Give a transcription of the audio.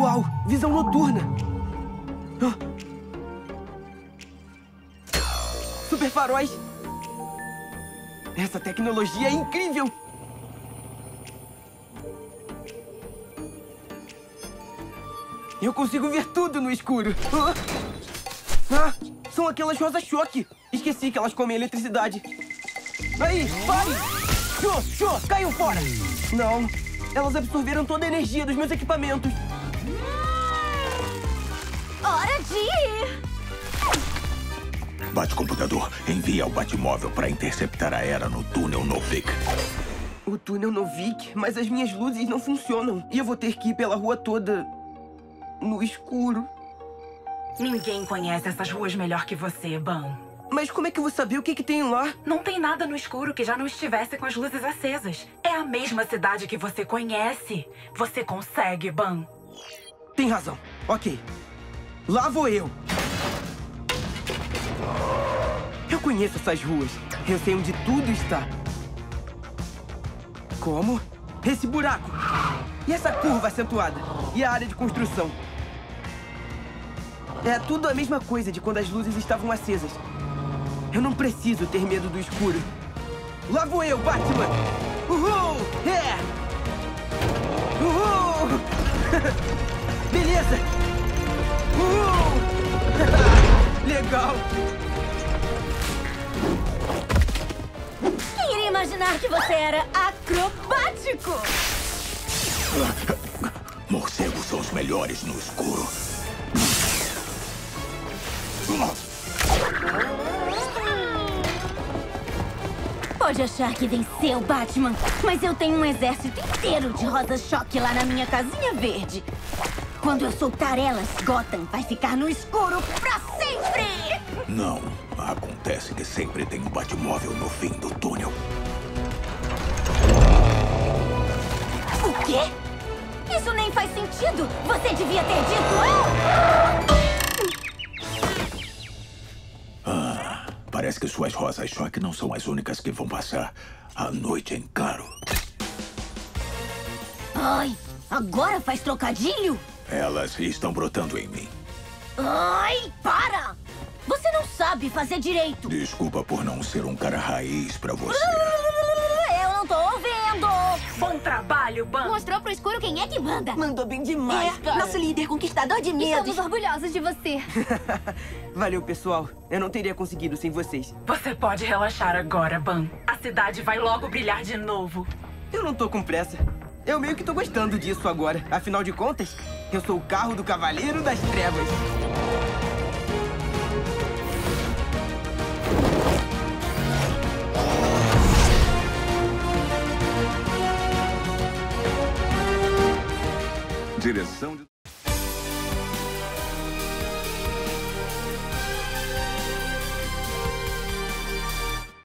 Uau! Visão noturna! Super faróis! Essa tecnologia é incrível! Eu consigo ver tudo no escuro! São aquelas rosas-choque! Esqueci que elas comem eletricidade! Aí, pare! Caiam fora! Não, elas absorveram toda a energia dos meus equipamentos! Hora de ir! Bate-computador, envia o Batmóvel para interceptar a Hera no túnel Novik. O túnel Novik? Mas as minhas luzes não funcionam. E eu vou ter que ir pela rua toda... no escuro. Ninguém conhece essas ruas melhor que você, Ban. Mas como é que eu vou saber o que tem lá? Não tem nada no escuro que já não estivesse com as luzes acesas. É a mesma cidade que você conhece. Você consegue, Ban. Tem razão. Ok. Lá vou eu! Eu conheço essas ruas. Eu sei onde tudo está. Como? Esse buraco! E essa curva acentuada? E a área de construção? É tudo a mesma coisa de quando as luzes estavam acesas. Eu não preciso ter medo do escuro. Lá vou eu, Batman! Uhul! É! Uhul! Beleza! Legal! Quem iria imaginar que você era acrobático? Morcegos são os melhores no escuro. Pode achar que venceu, Batman, mas eu tenho um exército inteiro de rosas-choque lá na minha casinha verde. Quando eu soltar elas, Gotham vai ficar no escuro pra sempre! Não. Acontece que sempre tem um Batmóvel no fim do túnel. O quê? Isso nem faz sentido! Você devia ter dito... parece que suas rosas-choque não são as únicas que vão passar a noite em Caro. Ai, agora faz trocadilho? Elas estão brotando em mim. Ai, para! Você não sabe fazer direito. Desculpa por não ser um cara raiz pra você. Eu não tô ouvindo. Bom trabalho, Ban. Mostrou pro escuro quem é que manda. Mandou bem demais, cara. Nosso líder conquistador de medos. Estamos orgulhosos de você. Valeu, pessoal. Eu não teria conseguido sem vocês. Você pode relaxar agora, Ban. A cidade vai logo brilhar de novo. Eu não tô com pressa. Eu meio que tô gostando disso agora. Afinal de contas, eu sou o carro do Cavaleiro das Trevas. Direção de...